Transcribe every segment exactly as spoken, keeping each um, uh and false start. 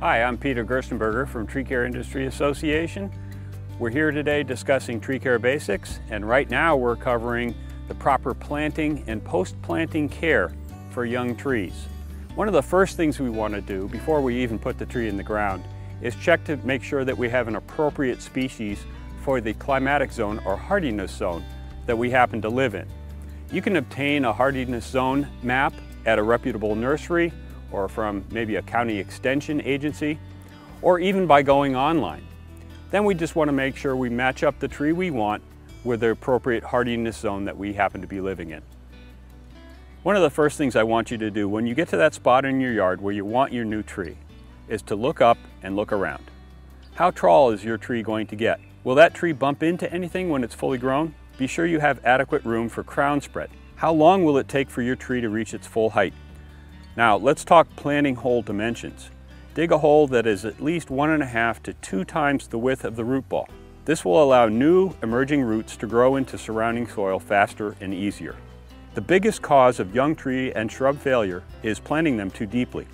Hi, I'm Peter Gerstenberger from Tree Care Industry Association. We're here today discussing tree care basics, and right now we're covering the proper planting and post-planting care for young trees. One of the first things we want to do before we even put the tree in the ground is check to make sure that we have an appropriate species for the climatic zone or hardiness zone that we happen to live in. You can obtain a hardiness zone map at a reputable nursery or from maybe a county extension agency, or even by going online. Then we just want to make sure we match up the tree we want with the appropriate hardiness zone that we happen to be living in. One of the first things I want you to do when you get to that spot in your yard where you want your new tree is to look up and look around. How tall is your tree going to get? Will that tree bump into anything when it's fully grown? Be sure you have adequate room for crown spread. How long will it take for your tree to reach its full height? Now let's talk planting hole dimensions. Dig a hole that is at least one and a half to two times the width of the root ball. This will allow new emerging roots to grow into surrounding soil faster and easier. The biggest cause of young tree and shrub failure is planting them too deeply.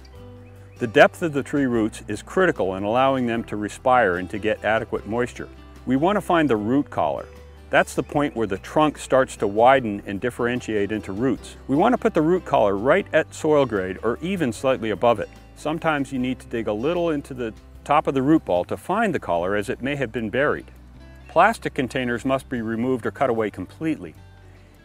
The depth of the tree roots is critical in allowing them to respire and to get adequate moisture. We want to find the root collar. That's the point where the trunk starts to widen and differentiate into roots. We want to put the root collar right at soil grade or even slightly above it. Sometimes you need to dig a little into the top of the root ball to find the collar, as it may have been buried. Plastic containers must be removed or cut away completely.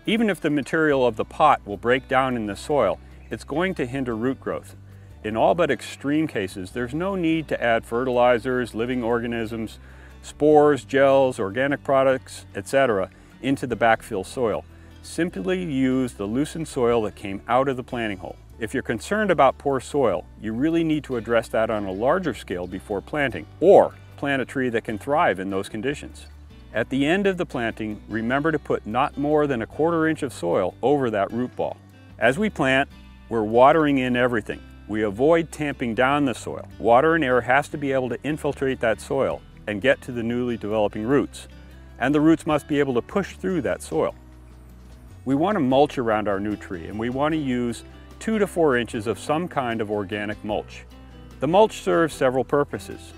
Even if the material of the pot will break down in the soil, it's going to hinder root growth. In all but extreme cases, there's no need to add fertilizers, living organisms, spores, gels, organic products, et cetera into the backfill soil. Simply use the loosened soil that came out of the planting hole. If you're concerned about poor soil, you really need to address that on a larger scale before planting, or plant a tree that can thrive in those conditions. At the end of the planting, remember to put not more than a quarter inch of soil over that root ball. As we plant, we're watering in everything. We avoid tamping down the soil. Water and air has to be able to infiltrate that soil and get to the newly developing roots, and the roots must be able to push through that soil. We want to mulch around our new tree, and we want to use two to four inches of some kind of organic mulch. The mulch serves several purposes.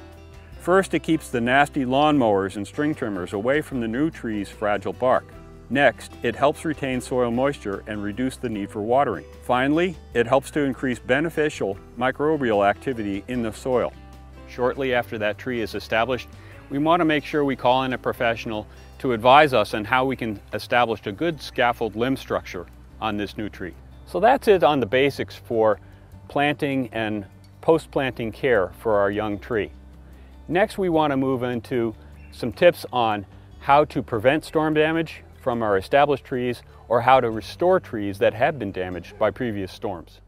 First, it keeps the nasty lawnmowers and string trimmers away from the new tree's fragile bark. Next, it helps retain soil moisture and reduce the need for watering. Finally, it helps to increase beneficial microbial activity in the soil. Shortly after that tree is established, we want to make sure we call in a professional to advise us on how we can establish a good scaffold limb structure on this new tree. So that's it on the basics for planting and post-planting care for our young tree. Next, we want to move into some tips on how to prevent storm damage from our established trees, or how to restore trees that have been damaged by previous storms.